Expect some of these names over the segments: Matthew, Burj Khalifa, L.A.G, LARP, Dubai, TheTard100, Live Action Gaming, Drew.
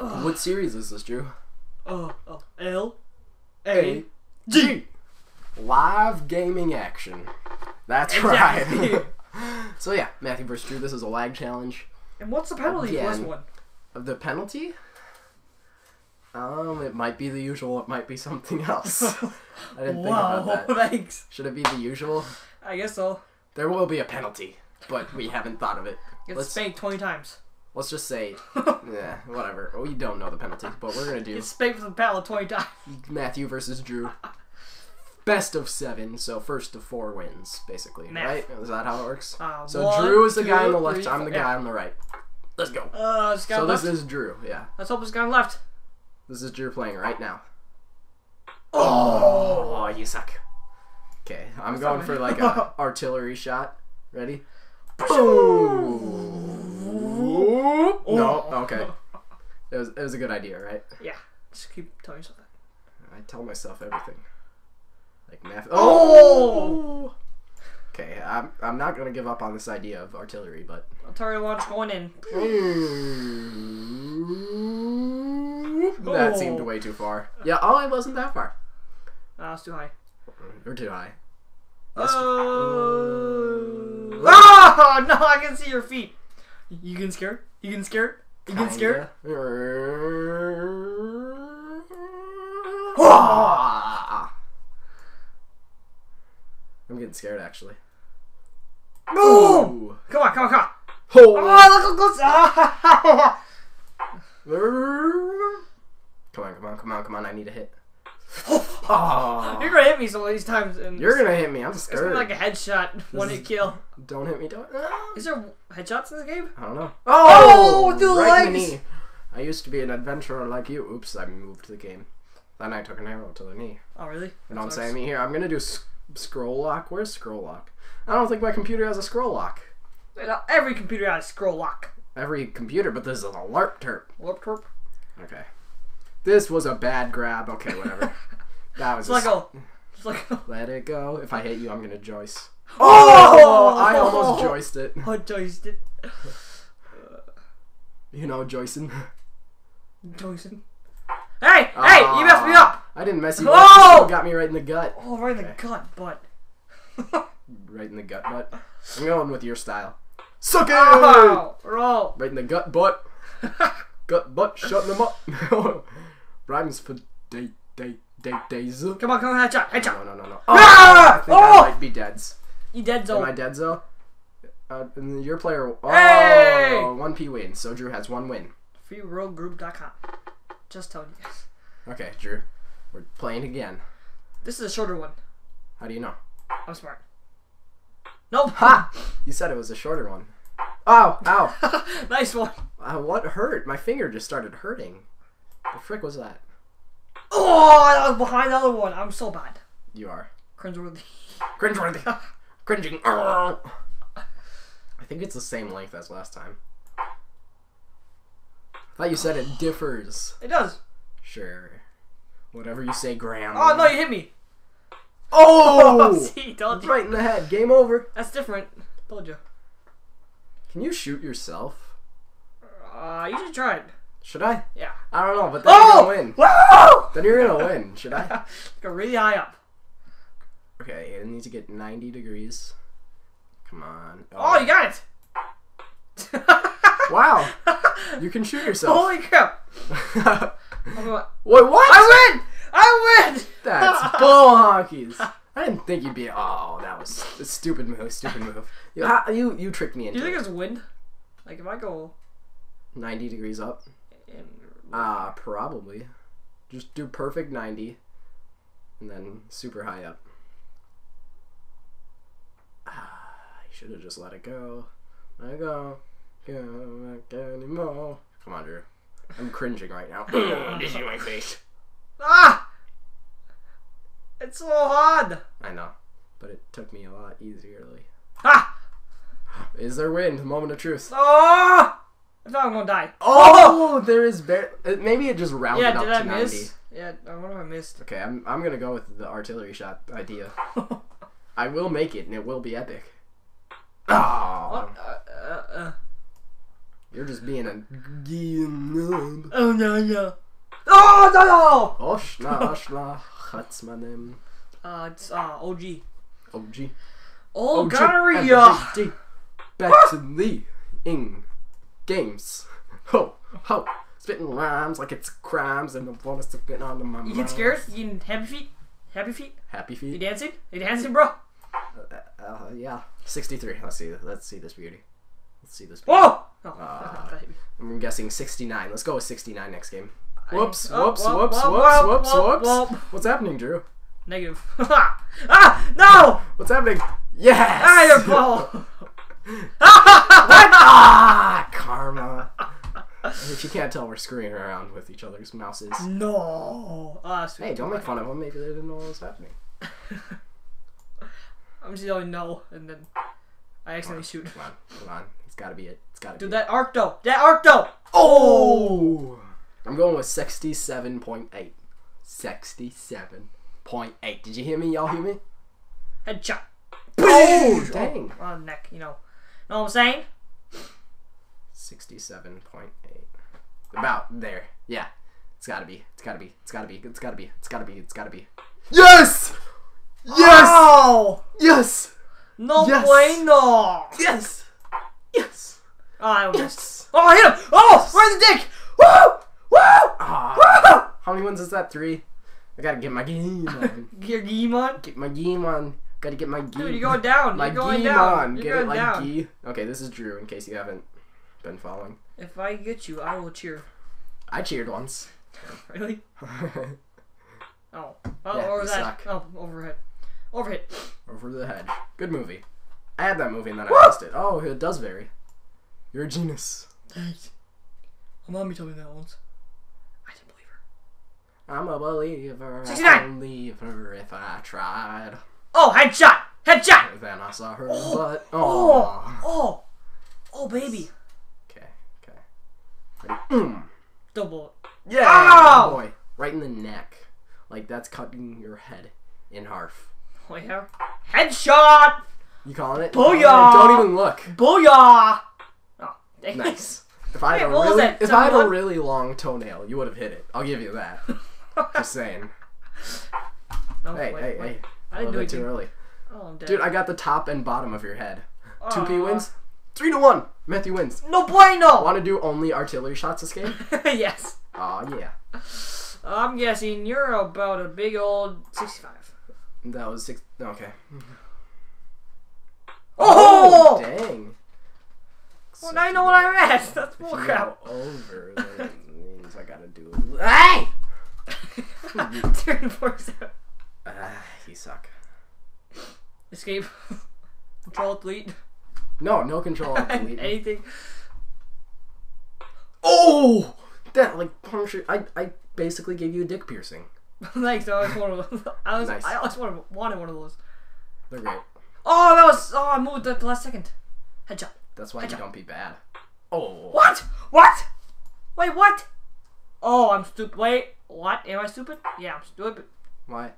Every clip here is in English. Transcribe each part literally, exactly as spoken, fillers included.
Ugh. What series is this, Drew? Uh, uh, L A G. Live gaming action. That's exactly. Right. So yeah, Matthew versus Drew. This is a lag challenge. And what's the penalty for this one? Of the penalty? Um, it might be the usual. It might be something else. I didn't wow, think about that. Thanks. Should it be the usual? I guess so. There will be a penalty, but we haven't thought of it. Get let's, spanked twenty times. Let's just say, yeah, whatever. We don't know the penalties, but we're gonna do. Get spanked with a pallet twenty times. Matthew versus Drew. Best of seven, so first of four wins, basically, Math. right? Is that how it works? Uh, so one, Drew is the two, guy on the left, three, I'm the yeah. guy on the right. Let's go. Uh, this guy so left. This is Drew, yeah. Let's hope this guy on left. This is Drew playing right now. Oh, oh you suck. Okay, I'm What's going for like an artillery shot. Ready? Boom! Oh. No, okay. It was, it was a good idea, right? Yeah, just keep telling yourself that. I tell myself everything. Like math. Oh! Okay, I'm, I'm not going to give up on this idea of artillery, but... Artillery launch going in. That seemed way too far. Yeah, oh, it wasn't that far. Uh, it's too high. Or too high. That's oh! Ah! No, I can see your feet. You can scare? You can scare? You can scare? I'm getting scared, actually. No! Come on, come on, come on! Oh, oh look, look, look. Ah. Come on, come on, come on, come on! I need a hit. Oh. Oh. You're gonna hit me some of these times. And You're gonna hit me. I'm scared. It's gonna be like a headshot, one hit kill. Don't hit me. Don't. Is there headshots in this game? I don't know. Oh, oh through the right legs! Knee. I used to be an adventurer like you. Oops, I moved the game. Then I took an arrow to the knee. Oh really? And I'm saying me here. I'm gonna do. Scroll lock? Where's scroll lock? I don't think my computer has a scroll lock. Every computer has a scroll lock. Every computer, but this is a LARP terp. LARP terp? Okay. This was a bad grab. Okay, whatever. That was just... Let go. Just let go. Let it go. If I hit you, I'm going to joist. Oh! oh! I almost joist it. I joist it. You know, joisting. Joisting. Hey! Uh, hey! You messed me up! I didn't mess you up. Oh! You got me right in the gut. Oh, right in okay. the gut, butt. Right in the gut, butt. I'm going with your style. Suck it! Oh, roll. Right in the gut, butt. Gut, butt, shutting them up. Rhymes for day, day, day, days. Come on, come on, headshot, headshot. No, no, no, no. Oh, ah! I think oh! I might be deads. You dead zone. Am I dead zone? Uh, and your player. Oh, hey! one P wins, so Drew has one win. free world group dot com. Just telling you guys. Okay, Drew. We're playing again. This is a shorter one. How do you know? I'm smart. Nope. Ha! You said it was a shorter one. Ow! Ow! Nice one. Uh, what hurt? My finger just started hurting. The frick was that? Oh! I was behind the other one. I'm so bad. You are. Cringeworthy. Cringeworthy. Cringing. I think it's the same length as last time. I thought you said it differs. It does. Sure. Whatever you say, Graham. Oh, no, you hit me. Oh! See, told you. Right in the head. Game over. That's different. Told you. Can you shoot yourself? Uh, you should try it. Should I? Yeah. I don't know, but then oh! you're going to win. Whoa! Then you're going to win. Should I? Go really high up. Okay, I need to get ninety degrees. Come on. Oh, oh you got it. Wow. You can shoot yourself. Holy crap. Wait, what? I win! I win! That's bull honkies. I didn't think you'd be... Oh, that was a stupid move, stupid move. You, you, you tricked me into it. Do you think it. it's wind? Like, if I go... ninety degrees up? Ah, uh, probably. Just do perfect ninety. And then super high up. Ah, you should have just let it go. Let it go. Can't make anymore. Come on, Drew. I'm cringing right now. This is my face. Ah! It's so hard. I know, but it took me a lot easierly. Ah! Is there wind? The moment of truth. Oh! I thought I'm gonna die. Oh! oh! There is bare. Maybe it just rounded yeah, up did to I ninety. Miss? Yeah, I wonder if I missed. Okay, I'm I'm gonna go with the artillery shot idea. I will make it, and it will be epic. Oh! Uh, uh, uh. You're just being a noob. Oh no no. Oh no no. Oshla oshla chatzmanim. Uh, it's uh O G. O G. Oh, gonorrhea. Back to the ing games. Ho ho. Spitting rhymes like it's crimes and the blood is getting onto my mind. You get scared? You getting happy feet? Happy feet? Happy feet. You dancing? You dancing, bro? Uh, uh, yeah. sixty-three. Let's see. Let's see this beauty. Let's see this. Whoa! Oh, uh, I'm guessing sixty-nine. Let's go with sixty-nine next game. Whoops! I, oh, whoops! Whoop, whoops! Whoop, whoops! Whoops! Whoops! Whoops! Whoops! What's happening, Drew? Negative. Ah! No! What's happening? Yes! Ah, your ball! Ah! Karma. If you can't tell, we're screwing around with each other's mouses. No. Uh, hey, don't make fun of them. Maybe they didn't know what was happening. I'm just yelling no, and then I accidentally shoot. Come on, come on. It's gotta be it. It's gotta be it. Dude, that arc though. That arc though. Oh! I'm going with sixty-seven point eight. sixty-seven point eight. Did you hear me? Y'all hear me? Headshot. Oh, dang. Oh, on the neck, you know. Know what I'm saying? sixty-seven point eight. About there. Yeah. It's gotta be. It's gotta be. It's gotta be. It's gotta be. It's gotta be. It's gotta be. Yes! Yes! Oh! Yes! No yes! Bueno! Yes! Yes! Oh, I was... yes! Oh, I hit him! Oh! Where's the dick? Woo! Woo! Uh, Woo! How many ones is that? Three? I gotta get my game on. Your game on? Get my game on. Gotta get my game. Dude, you're going down. My you're going down. On. You're get going it like down. Gee. Okay, this is Drew, in case you haven't been following. If I get you, I will cheer. I cheered once. Really? Oh. Oh, yeah, over that. Suck. Oh, overhead. Overhead. Over the head. Good movie. I had that movie and then I lost it. Oh, it does vary. You're a genius. Thanks. My mommy told me that once. I didn't believe her. I'm a believer. sixty-nine. I can leave her if I tried. Oh, headshot! Headshot! And then I saw her oh, butt. Oh. oh, oh, oh, baby. Okay, okay. Mm. Double. Yeah. Oh! Oh boy, right in the neck. Like that's cutting your head in half. Oh yeah. Headshot. You calling it? Booyah! You calling it? Don't even look. Booyah! Oh, dang. Nice. If I had Wait, a really, if Someone? I had a really long toenail, you would have hit it. I'll give you that. Just saying. No, hey, wait, hey, wait. hey. I didn't do it too early. Oh, I'm dead. Dude, I got the top and bottom of your head. Uh, two P wins. Three to one. Matthew wins. No bueno. Want to do only artillery shots this game? Yes. Aw, oh, yeah. I'm guessing you're about a big old sixty-five. That was six. Okay. Oh, oh dang. Well, so now you know what I read. That's bullcrap. Over. Then it means I gotta do it. Hey! three and four seven. Ah, you suck. Escape. Control delete. No, no control delete. Anything. Oh, that like puncture. I I basically gave you a dick piercing. Thanks. I always wanted one of those. I, was, nice. I always wanted wanted one of those. They're great. Oh, that was. Oh, I moved at the last second. Headshot. That's why Headshot. You don't be bad. Oh. What? What? Wait, what? Oh, I'm stupid. Wait, what? Am I stupid? Yeah, I'm stupid. Why?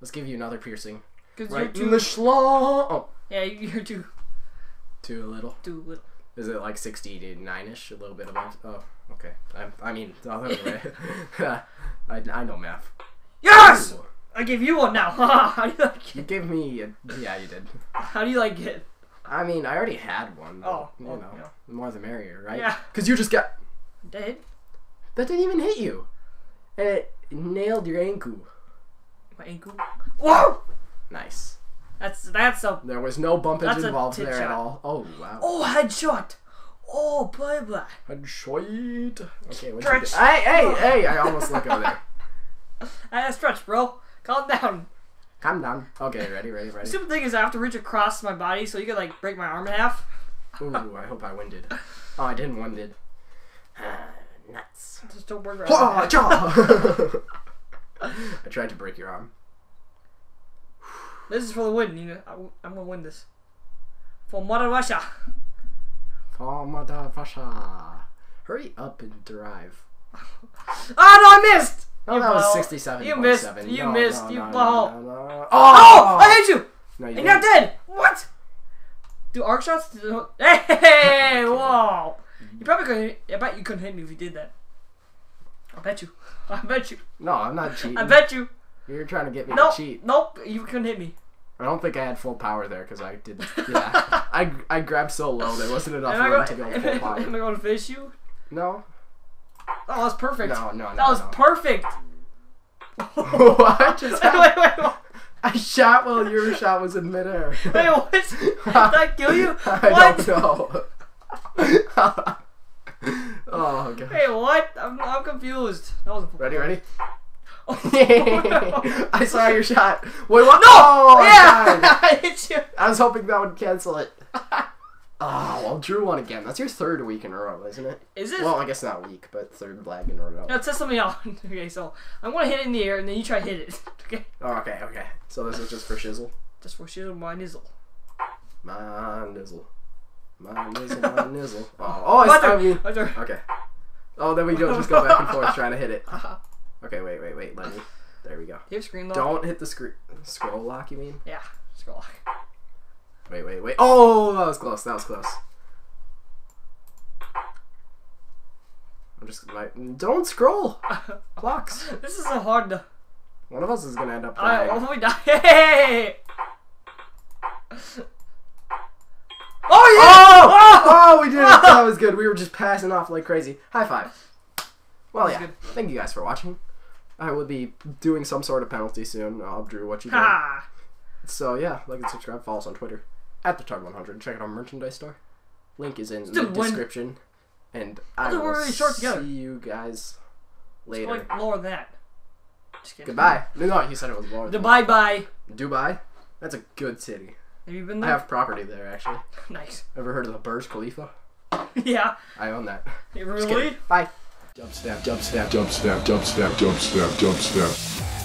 Let's give you another piercing. Cause right you're too in the schlong. Oh. Yeah, you're too. Too little. Too little. Is it like sixty to nine-ish? A little bit above. Oh, okay. I, I mean, I, I know math. Yes! Ooh. I gave you one now. How do you like it? You gave me a... Yeah, you did. How do you like it? I mean, I already had one. But, oh. You know, yeah. The more the merrier, right? Yeah. Because you just got... Dead? That didn't even hit you. And it nailed your ankle. My ankle. Whoa! Nice. That's that's a. There was no bumpage involved there shot. At all. Oh wow. Oh headshot. Oh blah blah. Headshot. Okay. What stretch. You hey hey hey! I almost let go there. I stretch, bro. Calm down. Calm down. Okay. Ready. Ready. Ready. The stupid thing is I have to reach across my body, so you could like break my arm in half. Ooh! I hope I winded. Oh, I didn't winded. Nuts. Just don't worry about it. I tried to break your arm. This is for the win, you know. I, I'm gonna win this. For Mother Russia. For Mother Russia. Hurry up and drive. Ah, oh, no, I missed! No, you that was sixty-seven. You missed. seven. You no, missed. No, no, you no, ball. No, no, no, no. Oh, oh, I hit you! No, you and you're not dead! What? Do arc shots? Hey, whoa! You probably couldn't. I bet you couldn't hit me if you did that. I bet you. I bet you. No, I'm not cheating. I bet you. You're trying to get me nope, to cheat. Nope, you couldn't hit me. I don't think I had full power there because I did. Yeah, I I grabbed so low there wasn't enough room gonna, to go full I, power. Am I going to fish you? No. Oh, that's perfect. No, no, no. That was no. perfect. What just happened? Wait, wait, wait. I shot while your shot was in midair. Wait, what? Did that kill you? I what? don't know. Oh god. Hey, what? I'm I'm confused. That was ready, ready. I saw your shot. Wait, what? No! Oh, yeah! I, hit you. I was hoping that would cancel it. Oh, well, Drew won again. That's your third week in a row, isn't it? Is it? Well, I guess not week, but third lag in a row. Now, test something out. Okay, so I'm going to hit it in the air, and then you try to hit it. Okay? Oh, okay, okay. So this is just for shizzle? Just for shizzle, my nizzle. My nizzle. My nizzle, my nizzle. Oh, oh I stabbed you. Okay. Oh, there we go. Just go back and forth trying to hit it. Uh-huh. Okay, wait, wait, wait, let me, there we go. Do you have screen lock? Don't hit the screen, scroll lock, you mean? Yeah, scroll lock. Wait, wait, wait, oh, that was close, that was close. I'm just, my, don't scroll, locks. This is a hard, to... one of us is gonna end up dying. Alright, we die, hey! Oh, yeah! Oh! Oh, we did it, that was good, we were just passing off like crazy. High five. Well, yeah, good. Thank you guys for watching. I will be doing some sort of penalty soon. I'll Drew what you do. So yeah, like and subscribe, follow us on Twitter at the tard one hundred. Check out our merchandise store. Link is in Dude, the when... description. And I will really short see you guys later. It's like lower that. Just kidding. Goodbye. No, no, you said it was lower. Dubai, bye. Dubai? That's a good city. Have you been there? I have property there actually. Nice. Ever heard of the Burj Khalifa? Yeah. I own that. Hey, really? Bye. Jump snap, jump snap, jump snap, jump snap, jump snap, jump snap.